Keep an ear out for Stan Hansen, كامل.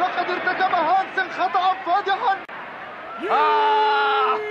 لقد ارتكب هانسن خطأ فادحا.